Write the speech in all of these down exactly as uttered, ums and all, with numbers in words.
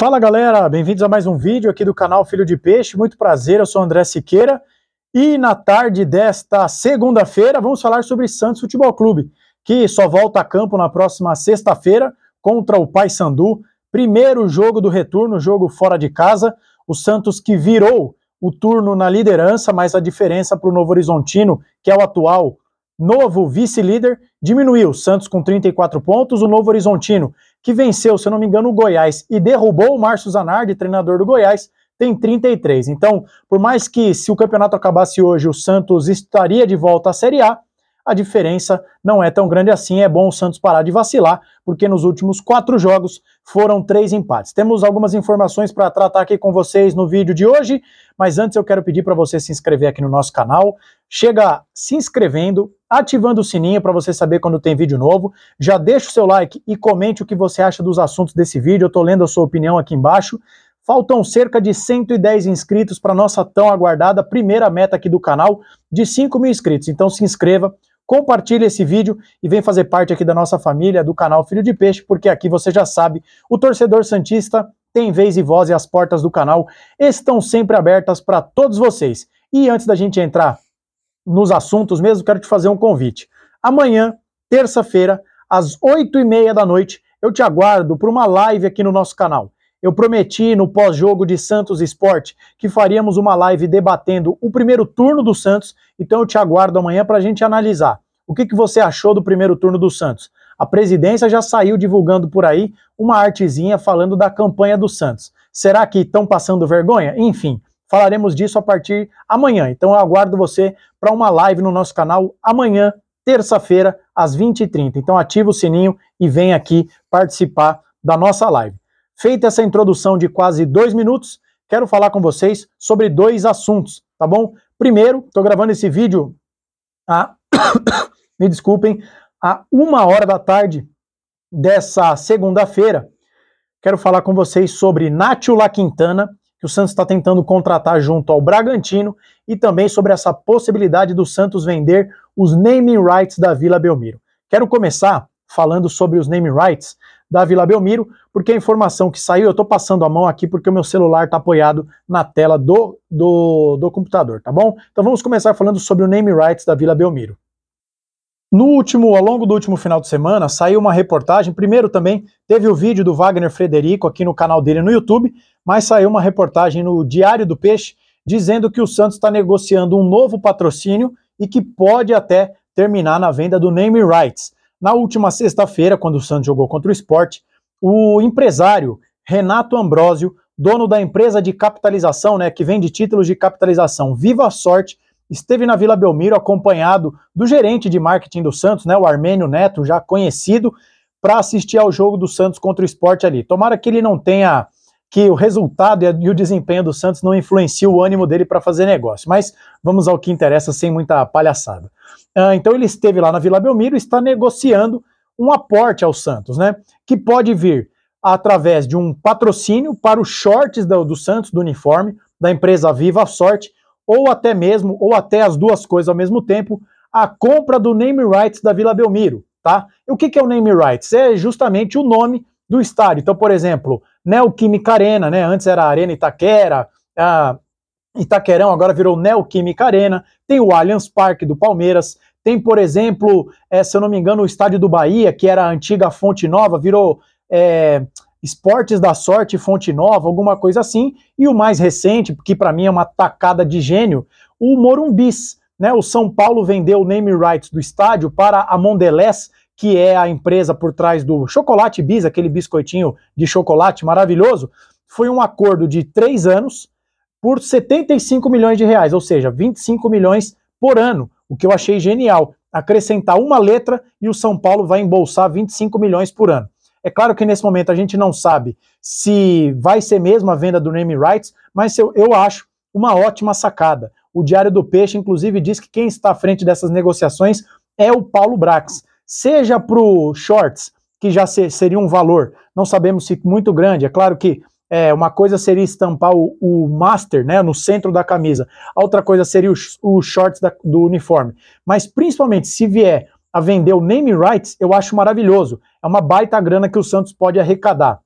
Fala galera, bem-vindos a mais um vídeo aqui do canal Filho de Peixe, muito prazer, eu sou André Siqueira e na tarde desta segunda-feira vamos falar sobre Santos Futebol Clube, que só volta a campo na próxima sexta-feira contra o Paysandu, primeiro jogo do retorno, jogo fora de casa, o Santos que virou o turno na liderança, mas a diferença para o Novo Horizontino, que é o atual novo vice-líder, diminuiu. O Santos com trinta e quatro pontos, o Novo Horizontino, que venceu, se eu não me engano, o Goiás e derrubou o Márcio Zanardi, treinador do Goiás, tem trinta e três. Então, por mais que se o campeonato acabasse hoje, o Santos estaria de volta à Série A, a diferença não é tão grande assim. É bom o Santos parar de vacilar, porque nos últimos quatro jogos foram três empates. Temos algumas informações para tratar aqui com vocês no vídeo de hoje, mas antes eu quero pedir para você se inscrever aqui no nosso canal. Chega se inscrevendo, ativando o sininho para você saber quando tem vídeo novo. Já deixa o seu like e comente o que você acha dos assuntos desse vídeo. Eu estou lendo a sua opinião aqui embaixo. Faltam cerca de cento e dez inscritos para nossa tão aguardada primeira meta aqui do canal de cinco mil inscritos. Então se inscreva, compartilhe esse vídeo e vem fazer parte aqui da nossa família, do canal Filho de Peixe, porque aqui você já sabe, o torcedor santista tem vez e voz e as portas do canal estão sempre abertas para todos vocês. E antes da gente entrar nos assuntos mesmo, quero te fazer um convite. Amanhã, terça-feira, às oito e meia da noite, eu te aguardo para uma live aqui no nosso canal. Eu prometi no pós-jogo de Santos Esporte que faríamos uma live debatendo o primeiro turno do Santos, então eu te aguardo amanhã para a gente analisar. O que, que você achou do primeiro turno do Santos? A presidência já saiu divulgando por aí uma artezinha falando da campanha do Santos. Será que estão passando vergonha? Enfim, falaremos disso a partir amanhã. Então eu aguardo você para uma live no nosso canal amanhã, terça-feira, às vinte e trinta. Então ativa o sininho e vem aqui participar da nossa live. Feita essa introdução de quase dois minutos, quero falar com vocês sobre dois assuntos, tá bom? Primeiro, estou gravando esse vídeo a, me desculpem, a uma hora da tarde dessa segunda-feira. Quero falar com vocês sobre Nacho Laquintana, que o Santos está tentando contratar junto ao Bragantino, e também sobre essa possibilidade do Santos vender os naming rights da Vila Belmiro. Quero começar falando sobre os naming rights da Vila Belmiro, porque a informação que saiu, eu estou passando a mão aqui porque o meu celular está apoiado na tela do, do, do computador, tá bom? Então vamos começar falando sobre o name rights da Vila Belmiro. No último, ao longo do último final de semana, saiu uma reportagem, primeiro também teve o vídeo do Wagner Frederico aqui no canal dele no YouTube, mas saiu uma reportagem no Diário do Peixe dizendo que o Santos está negociando um novo patrocínio e que pode até terminar na venda do name rights. Na última sexta-feira, quando o Santos jogou contra o Sport, o empresário Renato Ambrósio, dono da empresa de capitalização, né, que vende títulos de capitalização Viva Sorte, esteve na Vila Belmiro acompanhado do gerente de marketing do Santos, né, o Armênio Neto, já conhecido, para assistir ao jogo do Santos contra o Sport ali. Tomara que ele não tenha, que o resultado e o desempenho do Santos não influencie o ânimo dele para fazer negócio, mas vamos ao que interessa sem muita palhaçada. Uh, então ele esteve lá na Vila Belmiro e está negociando um aporte ao Santos, né? Que pode vir através de um patrocínio para os shorts do, do Santos, do uniforme, da empresa Viva Sorte, ou até mesmo, ou até as duas coisas ao mesmo tempo, a compra do name rights da Vila Belmiro, tá? E o que, que é o name rights? É justamente o nome do estádio. Então, por exemplo, Neoquímica Arena, né? Antes era a Arena Itaquera, a Itaquerão agora virou Neoquímica Arena, tem o Allianz Parque do Palmeiras, tem, por exemplo, é, se eu não me engano, o estádio do Bahia, que era a antiga Fonte Nova, virou é, Esportes da Sorte, Fonte Nova, alguma coisa assim, e o mais recente, que para mim é uma tacada de gênio, o Morumbis, né? O São Paulo vendeu o name rights do estádio para a Mondelēz, que é a empresa por trás do Chocolate Bis, aquele biscoitinho de chocolate maravilhoso. Foi um acordo de três anos por setenta e cinco milhões de reais, ou seja, vinte e cinco milhões por ano, o que eu achei genial. Acrescentar uma letra e o São Paulo vai embolsar vinte e cinco milhões por ano. É claro que nesse momento a gente não sabe se vai ser mesmo a venda do name rights, mas eu, eu acho uma ótima sacada. O Diário do Peixe, inclusive, diz que quem está à frente dessas negociações é o Paulo Brax. Seja para o shorts, que já seria um valor, não sabemos se muito grande, é claro que é, uma coisa seria estampar o, o master, né, no centro da camisa, a outra coisa seria o, o shorts da, do uniforme, mas principalmente se vier a vender o name rights, eu acho maravilhoso, é uma baita grana que o Santos pode arrecadar.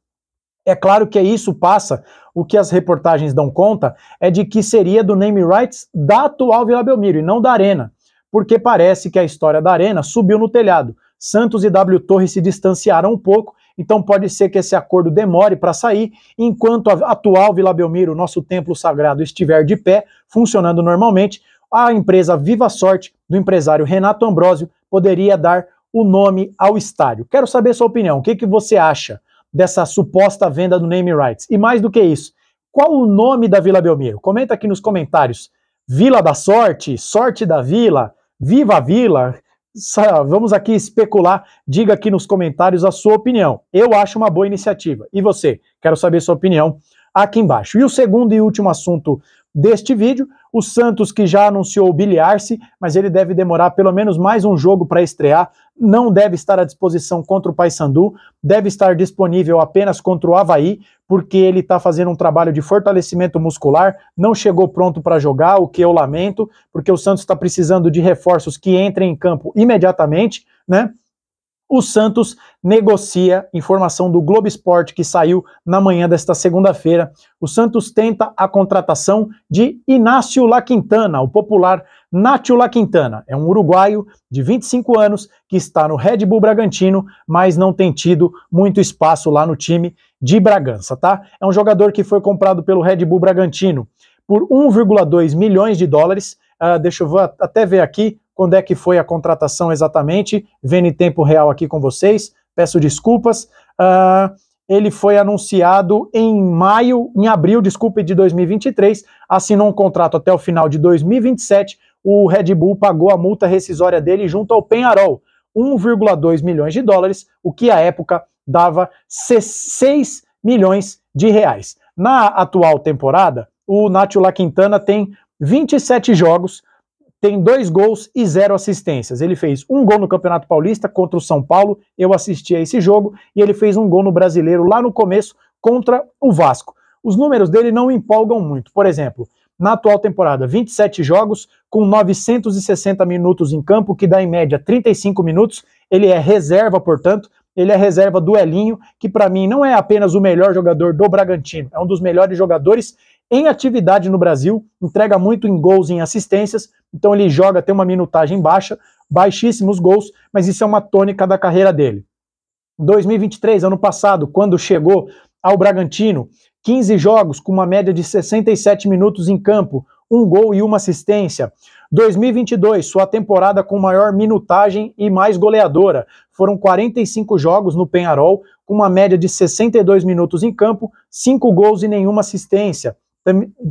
É claro que isso passa, o que as reportagens dão conta é de que seria do name rights da atual Vila Belmiro e não da Arena, porque parece que a história da Arena subiu no telhado. Santos e W. Torres se distanciaram um pouco, então pode ser que esse acordo demore para sair, enquanto a atual Vila Belmiro, nosso templo sagrado, estiver de pé, funcionando normalmente, a empresa Viva Sorte, do empresário Renato Ambrósio, poderia dar o nome ao estádio. Quero saber sua opinião, o que, que você acha dessa suposta venda do name rights? E mais do que isso, qual o nome da Vila Belmiro? Comenta aqui nos comentários. Vila da Sorte? Sorte da Vila? Viva a Vila? Vamos aqui especular, diga aqui nos comentários a sua opinião. Eu acho uma boa iniciativa. E você? Quero saber sua opinião aqui embaixo. E o segundo e último assunto deste vídeo, o Santos que já anunciou o Billy Arce, mas ele deve demorar pelo menos mais um jogo para estrear, não deve estar à disposição contra o Paysandu, deve estar disponível apenas contra o Avaí, porque ele está fazendo um trabalho de fortalecimento muscular, não chegou pronto para jogar, o que eu lamento, porque o Santos está precisando de reforços que entrem em campo imediatamente, né? O Santos negocia, informação do Globo Esporte que saiu na manhã desta segunda-feira, o Santos tenta a contratação de Nacho Laquintana, o popular Nacho Laquintana, é um uruguaio de vinte e cinco anos que está no Red Bull Bragantino, mas não tem tido muito espaço lá no time de Bragança, tá? É um jogador que foi comprado pelo Red Bull Bragantino por um vírgula dois milhões de dólares, uh, deixa eu até ver aqui, quando é que foi a contratação exatamente, vendo em tempo real aqui com vocês, peço desculpas, uh, ele foi anunciado em maio, em abril, desculpe, de dois mil e vinte e três, assinou um contrato até o final de dois mil e vinte e sete, o Red Bull pagou a multa rescisória dele junto ao Peñarol, um vírgula dois milhões de dólares, o que à época dava seis milhões de reais. Na atual temporada, o Nacho Laquintana tem vinte e sete jogos, tem dois gols e zero assistências. Ele fez um gol no Campeonato Paulista contra o São Paulo, eu assisti a esse jogo, e ele fez um gol no Brasileiro lá no começo contra o Vasco. Os números dele não empolgam muito. Por exemplo, na atual temporada, vinte e sete jogos, com novecentos e sessenta minutos em campo, que dá em média trinta e cinco minutos, ele é reserva, portanto, ele é reserva do Elinho, que para mim não é apenas o melhor jogador do Bragantino, é um dos melhores jogadores em atividade no Brasil, entrega muito em gols e em assistências, então ele joga, tem uma minutagem baixa, baixíssimos gols, mas isso é uma tônica da carreira dele. dois mil e vinte e três, ano passado, quando chegou ao Bragantino, quinze jogos com uma média de sessenta e sete minutos em campo, um gol e uma assistência. dois mil e vinte e dois, sua temporada com maior minutagem e mais goleadora. Foram quarenta e cinco jogos no Peñarol, com uma média de sessenta e dois minutos em campo, cinco gols e nenhuma assistência.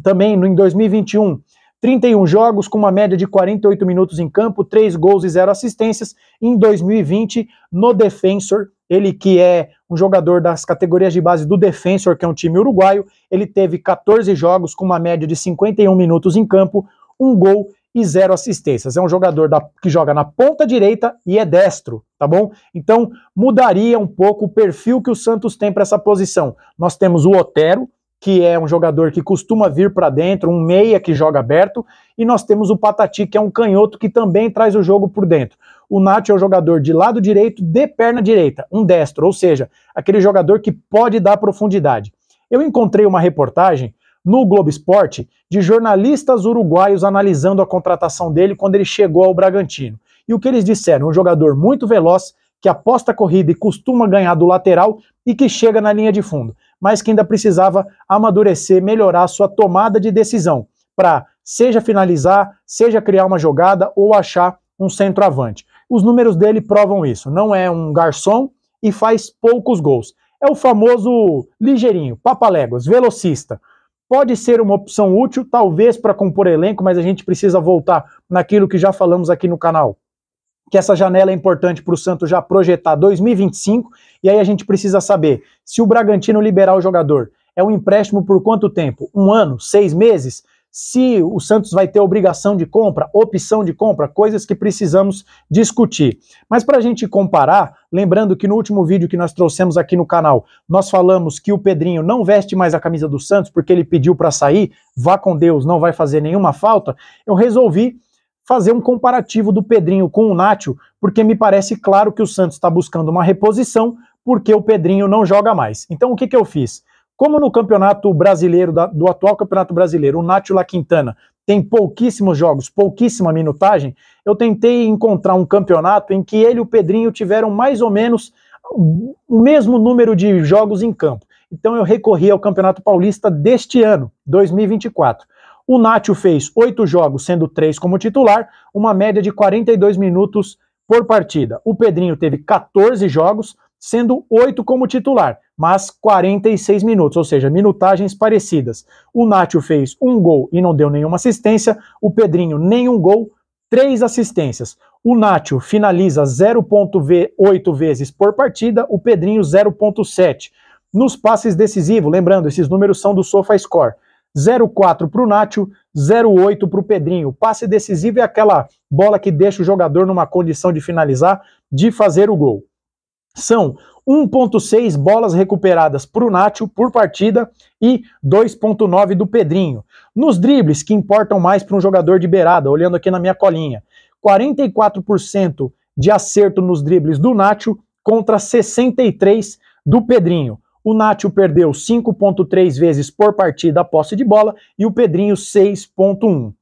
Também em dois mil e vinte e um, trinta e um jogos com uma média de quarenta e oito minutos em campo, três gols e zero assistências. Em dois mil e vinte, no Defensor, ele que é um jogador das categorias de base do Defensor, que é um time uruguaio, ele teve quatorze jogos com uma média de cinquenta e um minutos em campo, um gol e zero assistências. É um jogador da, que joga na ponta direita e é destro, tá bom? Então mudaria um pouco o perfil que o Santos tem para essa posição. Nós temos o Otero, que é um jogador que costuma vir para dentro, um meia que joga aberto, e nós temos o Patati, que é um canhoto que também traz o jogo por dentro. O Nacho é um jogador de lado direito, de perna direita, um destro, ou seja, aquele jogador que pode dar profundidade. Eu encontrei uma reportagem no Globo Esporte de jornalistas uruguaios analisando a contratação dele quando ele chegou ao Bragantino. E o que eles disseram? Um jogador muito veloz, que aposta a corrida e costuma ganhar do lateral e que chega na linha de fundo, mas que ainda precisava amadurecer, melhorar sua tomada de decisão para seja finalizar, seja criar uma jogada ou achar um centroavante. Os números dele provam isso, não é um garçom e faz poucos gols. É o famoso ligeirinho, papaléguas, velocista. Pode ser uma opção útil, talvez para compor elenco, mas a gente precisa voltar naquilo que já falamos aqui no canal, que essa janela é importante para o Santos já projetar dois mil e vinte e cinco, e aí a gente precisa saber se o Bragantino liberar o jogador. É um empréstimo por quanto tempo? Um ano? Seis meses? Se o Santos vai ter obrigação de compra, opção de compra, coisas que precisamos discutir. Mas para a gente comparar, lembrando que no último vídeo que nós trouxemos aqui no canal, nós falamos que o Pedrinho não veste mais a camisa do Santos porque ele pediu para sair, vá com Deus, não vai fazer nenhuma falta, eu resolvi fazer um comparativo do Pedrinho com o Nacho, porque me parece claro que o Santos está buscando uma reposição porque o Pedrinho não joga mais. Então o que, que eu fiz? Como no campeonato brasileiro, da, do atual campeonato brasileiro, o Nacho Laquintana tem pouquíssimos jogos, pouquíssima minutagem, eu tentei encontrar um campeonato em que ele e o Pedrinho tiveram mais ou menos o mesmo número de jogos em campo. Então eu recorri ao Campeonato Paulista deste ano, dois mil e vinte e quatro. O Nacho fez oito jogos, sendo três como titular, uma média de quarenta e dois minutos por partida. O Pedrinho teve quatorze jogos, sendo oito como titular, mas quarenta e seis minutos, ou seja, minutagens parecidas. O Nacho fez um gol e não deu nenhuma assistência, o Pedrinho nenhum gol, três assistências. O Nacho finaliza zero vírgula oito vezes por partida, o Pedrinho zero vírgula sete. Nos passes decisivos, lembrando, esses números são do SofaScore, zero vírgula quatro para o Nacho, zero vírgula oito para o Pedrinho. O passe decisivo é aquela bola que deixa o jogador numa condição de finalizar, de fazer o gol. São um vírgula seis bolas recuperadas para o Nacho por partida e dois vírgula nove do Pedrinho. Nos dribles, que importam mais para um jogador de beirada, olhando aqui na minha colinha, quarenta e quatro por cento de acerto nos dribles do Nacho contra sessenta e três por cento do Pedrinho. O Nacho perdeu cinco vírgula três vezes por partida a posse de bola e o Pedrinho seis vírgula um.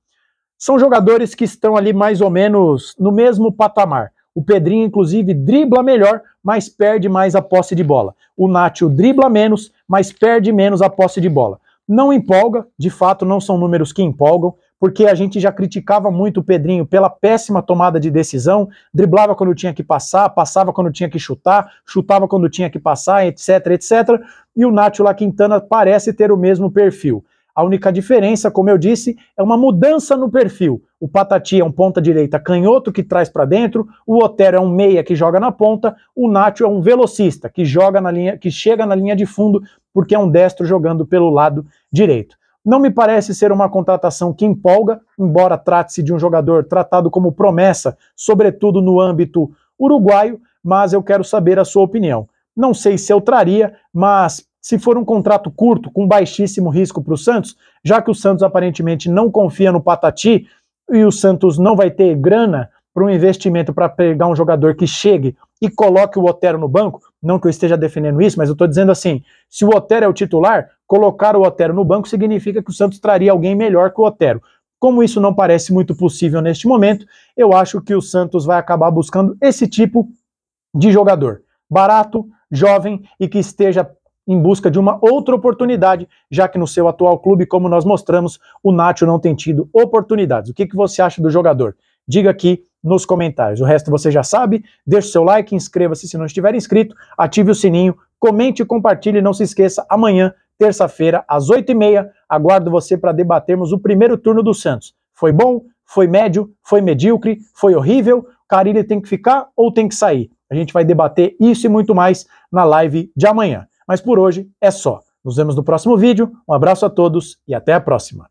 São jogadores que estão ali mais ou menos no mesmo patamar. O Pedrinho, inclusive, dribla melhor, mas perde mais a posse de bola. O Nacho dribla menos, mas perde menos a posse de bola. Não empolga, de fato não são números que empolgam, porque a gente já criticava muito o Pedrinho pela péssima tomada de decisão, driblava quando tinha que passar, passava quando tinha que chutar, chutava quando tinha que passar, etc, etcétera. E o Nacho Laquintana parece ter o mesmo perfil. A única diferença, como eu disse, é uma mudança no perfil. O Patati é um ponta-direita canhoto que traz para dentro, o Otero é um meia que joga na ponta, o Nacho é um velocista que, joga na linha, que chega na linha de fundo porque é um destro jogando pelo lado direito. Não me parece ser uma contratação que empolga, embora trate-se de um jogador tratado como promessa, sobretudo no âmbito uruguaio, mas eu quero saber a sua opinião. Não sei se eu traria, mas se for um contrato curto, com baixíssimo risco para o Santos, já que o Santos aparentemente não confia no Patati e o Santos não vai ter grana para um investimento para pegar um jogador que chegue e coloque o Otero no banco, não que eu esteja defendendo isso, mas eu estou dizendo assim, se o Otero é o titular, colocar o Otero no banco significa que o Santos traria alguém melhor que o Otero. Como isso não parece muito possível neste momento, eu acho que o Santos vai acabar buscando esse tipo de jogador, barato, jovem e que esteja em busca de uma outra oportunidade, já que no seu atual clube, como nós mostramos, o Nacho não tem tido oportunidades. O que, que você acha do jogador? Diga aqui nos comentários. O resto você já sabe, deixe seu like, inscreva-se se não estiver inscrito, ative o sininho, comente, compartilhe e não se esqueça, amanhã, terça-feira, às oito e meia, aguardo você para debatermos o primeiro turno do Santos. Foi bom? Foi médio? Foi medíocre? Foi horrível? Carille tem que ficar ou tem que sair? A gente vai debater isso e muito mais na live de amanhã. Mas por hoje é só. Nos vemos no próximo vídeo, um abraço a todos e até a próxima.